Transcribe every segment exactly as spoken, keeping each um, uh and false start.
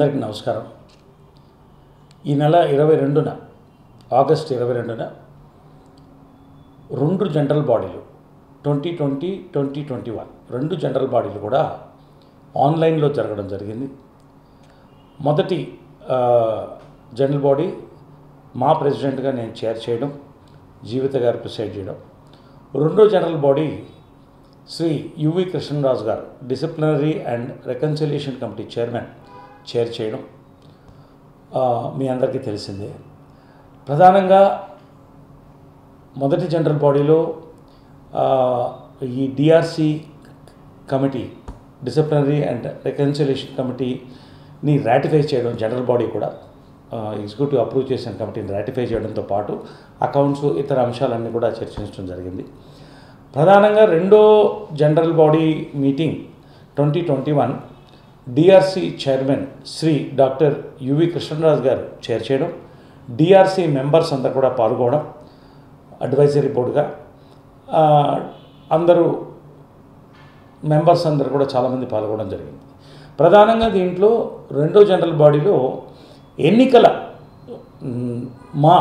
అందరికీ నమస్కారం। ఈ నెల ఇరవై రెండున ఆగస్ట్ ఇరవై రెండున రెండు జనరల్ బాడీలు twenty twenty twenty twenty one రెండు జనరల్ బాడీలు కూడా ఆన్లైన్లో జరగడం జరిగింది। మొదటి జనరల్ బాడీ మా ప్రెసిడెంట్గా నేను చైర్ చేయడం, జీవిత గారు ప్రిసైడ్ చేయడం। రెండో general body Shri UV Krishnaraj गार disciplinary and reconciliation committee chairman chair चेयडम मी अंदरिकी तेलिसिंदे। प्रधानंगा मोदटी जनरल बॉडीलो ई DRC committee disciplinary and reconciliation committee नी राटिफाई चेयडम जनरल बॉडी कूडा एग्जिक्यूटिव अप्रूव चेसिन कमिटीनी राटिफाई चेयडंतो पाटु अकाउंट्स इतर अंशालन्नी कूडा चर्चिंचडम जरिगिंदी। ప్రధానంగా రెండో general body meeting twenty twenty one DRC chairman Shri doctor UV Krishnaraju గారు చైర్ చేయడం, డిఆర్సి మెంబర్స్ అంతా కూడా పాల్గొనడం, అడ్వైజరీ బోర్డుగా అందరూ మెంబర్స్ అందరూ కూడా చాలామంది పాల్గొనడం జరిగింది। ప్రధానంగా దీంట్లో రెండో జనరల్ బాడీలో ఎన్నికల మా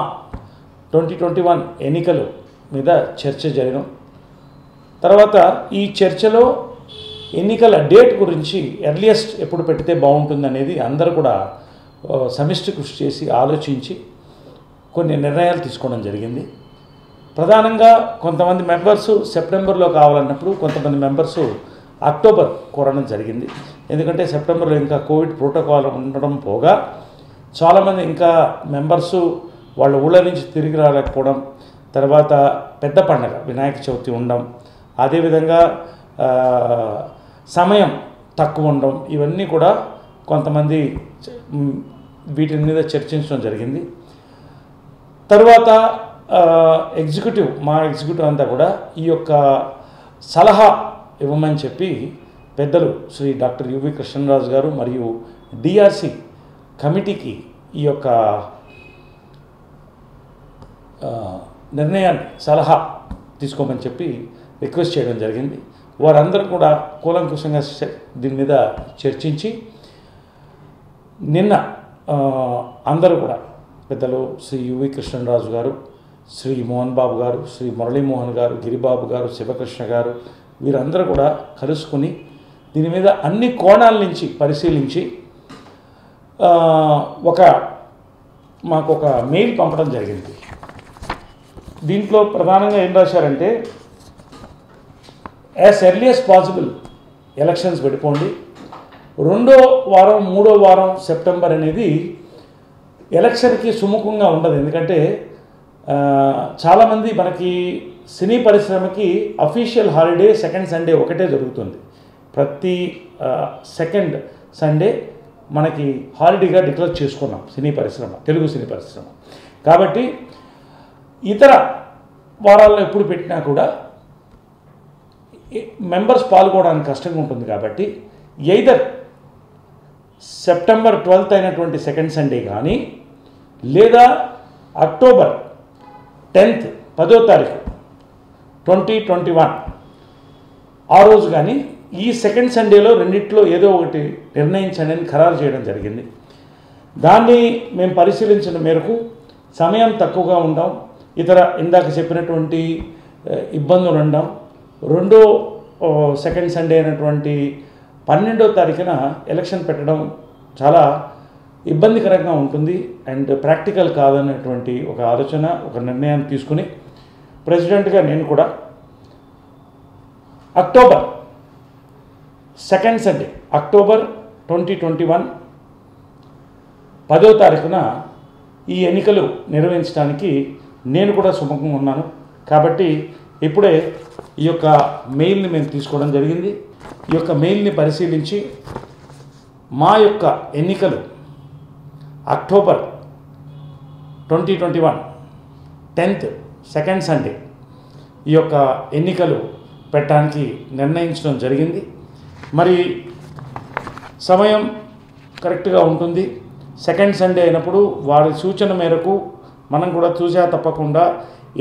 ట్వంటీ ట్వంటీ వన్ ఎన్నికలు మీద చర్చ జరగడం, తర్వాత ఈ చర్చలో ఎన్నికల డేట్ గురించి ఎర్లియస్ట్ ఎప్పుడు పెడితే బాగుంటుంది అనేది అందరూ కూడా సమిష్టి కృషి చేసి ఆలోచించి కొన్ని నిర్ణయాలు తీసుకోవడం జరిగింది। ప్రధానంగా కొంతమంది మెంబర్స్ సెప్టెంబర్లో కావాలన్నప్పుడు కొంతమంది మెంబర్స్ అక్టోబర్ కోరడం జరిగింది। ఎందుకంటే సెప్టెంబర్లో ఇంకా కోవిడ్ ప్రోటోకాల్ ఉండడం పోగా చాలామంది ఇంకా మెంబర్స్ వాళ్ళ ఊళ్ళ నుంచి తిరిగి రాలేకపోవడం, తర్వాత పెద్ద పండగ వినాయక చవితి ఉండడం, అదే విధంగా సమయం తక్కువ ఉండడం, ఇవన్నీ కూడా కొంతమంది వీటి మీద చర్చించడం జరిగింది। తర్వాత ఎగ్జిక్యూటివ్ మా ఎగ్జిక్యూటివ్ అంతా కూడా ఈ యొక్క సలహా ఇవ్వమని చెప్పి పెద్దలు శ్రీ డాక్టర్ యువి కృష్ణరాజు గారు మరియు డిఆర్సి కమిటీకి ఈ యొక్క నిర్ణయాన్ని సలహా తీసుకోమని చెప్పి రిక్వెస్ట్ చేయడం జరిగింది। వారందరూ కూడా కూలంకుషంగా దీని మీద చర్చించి నిన్న అందరూ కూడా పెద్దలు శ్రీ యువి కృష్ణరాజు గారు, శ్రీ మోహన్ బాబు గారు, శ్రీ మురళీమోహన్ గారు, గిరిబాబు గారు, శివకృష్ణ గారు వీరందరూ కూడా కలుసుకుని దీని మీద అన్ని కోణాల నుంచి పరిశీలించి ఒక మాకు ఒక మెయిల్ పంపడం జరిగింది। దీంట్లో ప్రధానంగా ఏం రాశారంటే, as early as possible elections పెట్టుకోండి, రెండో వారం మూడో వారం సెప్టెంబర్ అనేది ఎలక్షన్కి సుముఖంగా ఉండదు। ఎందుకంటే చాలామంది మనకి సినీ పరిశ్రమకి అఫీషియల్ హాలిడే సెకండ్ సండే ఒకటే జరుగుతుంది, ప్రతి సెకండ్ సండే మనకి హాలిడేగా డిక్లేర్ చేసుకున్నాం సినీ పరిశ్రమ, తెలుగు సినీ పరిశ్రమ। కాబట్టి ఇతర వారాల్లో ఎప్పుడు పెట్టినా కూడా మెంబర్స్ పాల్గొనడానికి కష్టంగా ఉంటుంది। కాబట్టి ఎయిదర్ సెప్టెంబర్ ట్వెల్త్ అయినటువంటి సెకండ్ సండే కానీ లేదా అక్టోబర్ టెన్త్ పదో తారీఖు ట్వంటీ ట్వంటీ వన్ ఆ రోజు కానీ ఈ సెకండ్ సండేలో రెండిట్లో ఏదో ఒకటి నిర్ణయించండి అని ఖరారు చేయడం జరిగింది। దాన్ని మేము పరిశీలించిన మేరకు సమయం తక్కువగా ఉండడం, ఇతర ఇందాక చెప్పినటువంటి ఇబ్బందులు ఉండడం, రెండో సెకండ్ సండే అయినటువంటి పన్నెండో తారీఖున ఎలక్షన్ పెట్టడం చాలా ఇబ్బందికరంగా ఉంటుంది అండ్ ప్రాక్టికల్ కాదనేటువంటి ఒక ఆలోచన, ఒక నిర్ణయాన్ని తీసుకుని ప్రెసిడెంట్గా నేను కూడా October second Sunday October twenty twenty one పదో తారీఖున ఈ ఎన్నికలు నిర్వహించడానికి నేను కూడా సుముఖంగా ఉన్నాను। కాబట్టి ఇప్పుడే ఈ యొక్క మెయిల్ని మేము తీసుకోవడం జరిగింది। ఈ యొక్క మెయిల్ని పరిశీలించి మా యొక్క ఎన్నికలు October twenty twenty one tenth second Sunday ఈ యొక్క ఎన్నికలు పెట్టడానికి నిర్ణయించడం జరిగింది। మరి సమయం కరెక్ట్గా ఉంటుంది, సెకండ్ సండే అయినప్పుడు వారి సూచన మేరకు మనం కూడా చూసా తప్పకుండా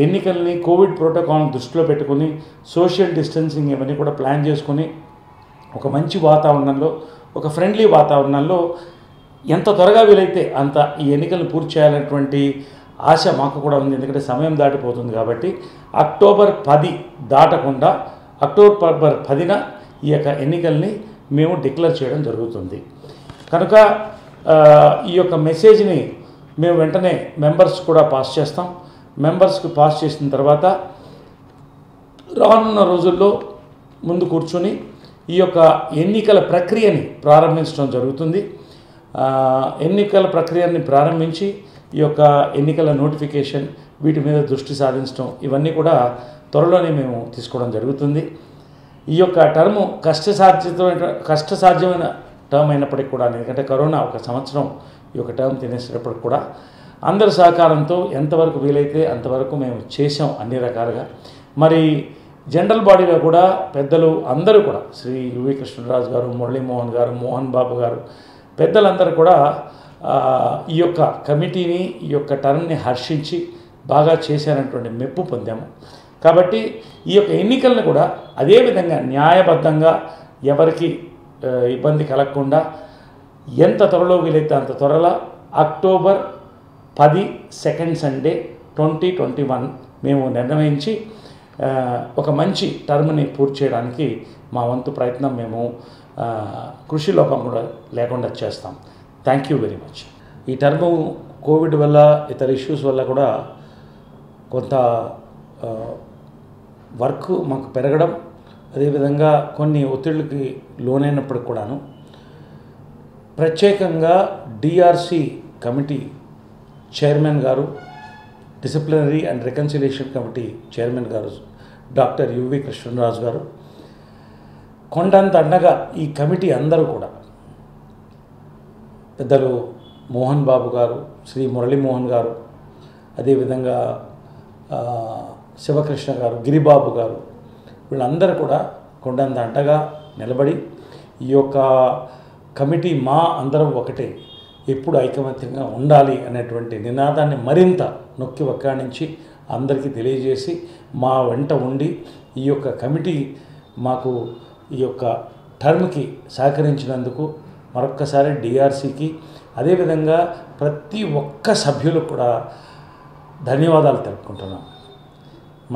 ఎన్నికల్ని కోవిడ్ ప్రోటోకాల్ని దృష్టిలో పెట్టుకుని సోషల్ డిస్టెన్సింగ్ ఇవన్నీ కూడా ప్లాన్ చేసుకుని ఒక మంచి వాతావరణంలో, ఒక ఫ్రెండ్లీ వాతావరణంలో ఎంత త్వరగా వీలైతే అంత ఈ ఎన్నికలను పూర్తి చేయాలనేటువంటి ఆశ మాకు కూడా ఉంది. ఎందుకంటే సమయం దాటిపోతుంది కాబట్టి అక్టోబర్ పది దాటకుండా అక్టోబర్ పదిన ఈ యొక్క ఎన్నికల్ని మేము డిక్లేర్ చేయడం జరుగుతుంది. కనుక ఈ యొక్క మెసేజ్ని మేము వెంటనే మెంబర్స్ కూడా పాస్ చేస్తాం. మెంబర్స్కి పాస్ చేసిన తర్వాత రానున్న రోజుల్లో ముందు కూర్చుని ఈ యొక్క ఎన్నికల ప్రక్రియని ప్రారంభించడం జరుగుతుంది. ఎన్నికల ప్రక్రియని ప్రారంభించి ఈ యొక్క ఎన్నికల నోటిఫికేషన్ వీటి మీద దృష్టి సాధించడం ఇవన్నీ కూడా త్వరలోనే మేము తీసుకోవడం జరుగుతుంది. ఈ యొక్క టర్ము కష్టసాధ్యమైన కష్టసాధ్యమైన టర్మ్ అయినప్పటికీ కూడా, ఎందుకంటే కరోనా ఒక సంవత్సరం ఈ యొక్క టర్మ్ తినేసేటప్పటికి కూడా అందరి సహకారంతో ఎంతవరకు వీలైతే అంతవరకు మేము చేసాం అన్ని రకాలుగా. మరి జనరల్ బాడీలో కూడా పెద్దలు అందరూ కూడా శ్రీ యువి కృష్ణరాజు గారు, మురళీమోహన్ గారు, మోహన్ బాబు గారు, పెద్దలందరూ కూడా ఈ యొక్క కమిటీని ఈ యొక్క టర్మ్ని హర్షించి బాగా చేశారనేటువంటి మెప్పు పొందాము. కాబట్టి ఈ యొక్క ఎన్నికలను కూడా అదేవిధంగా న్యాయబద్ధంగా ఎవరికి ఇబ్బంది కలగకుండా ఎంత త్వరలో వీలైతే అంత త్వరలో అక్టోబర్ పది second Sunday twenty twenty one మేము నిర్ణయించి ఒక మంచి టర్మ్ని పూర్తి చేయడానికి మా వంతు ప్రయత్నం మేము కృషి లోపం కూడా లేకుండా చేస్తాం. Thank you very much. ఈ టర్ము కోవిడ్ వల్ల ఇతర ఇష్యూస్ వల్ల కూడా కొంత వర్క్ మాకు పెరగడం, అదేవిధంగా కొన్ని ఒత్తిళ్ళకి లోనైనప్పటికి కూడాను ప్రత్యేకంగా డిఆర్సి కమిటీ చైర్మన్ గారు, disciplinary and reconciliation committee chairman గారు డాక్టర్ యువి కృష్ణరాజు గారు కొండంత అండగా ఈ కమిటీ అందరూ కూడా పెద్దలు మోహన్ బాబు గారు, శ్రీ మురళీమోహన్ గారు, అదేవిధంగా శివకృష్ణ గారు, గిరిబాబు గారు, వీళ్ళందరూ కూడా కొండంత అండగా నిలబడి ఈ యొక్క కమిటీ మా అందరం ఒకటే, ఎప్పుడు ఐకమత్యంగా ఉండాలి అనేటువంటి నినాదాన్ని మరింత నొక్కి వక్కాణించి అందరికీ తెలియజేసి మా వెంట ఉండి ఈ యొక్క కమిటీ మాకు ఈ యొక్క టర్మ్కి సహకరించినందుకు మరొక్కసారి డిఆర్సీకి, అదేవిధంగా ప్రతి ఒక్క సభ్యులు కూడా ధన్యవాదాలు తెలుపుకుంటున్నాం.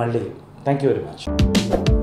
మళ్ళీ థ్యాంక్ యూ వెరీ మచ్.